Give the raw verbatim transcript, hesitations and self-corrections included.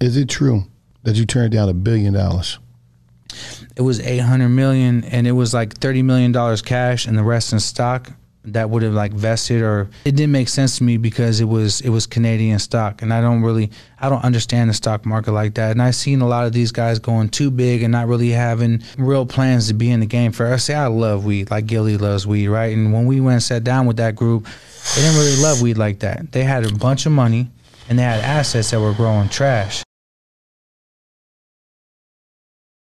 Is it true that you turned down a billion dollars? It was eight hundred million dollars, and it was like thirty million dollars cash and the rest in stock that would have like vested, or it didn't make sense to me because it was it was Canadian stock, and I don't really I don't understand the stock market like that. And I've seen a lot of these guys going too big and not really having real plans to be in the game. For us, say I love weed like Gillie loves weed, right? And when we went and sat down with that group, they didn't really love weed like that. They had a bunch of money and they had assets that were growing trash.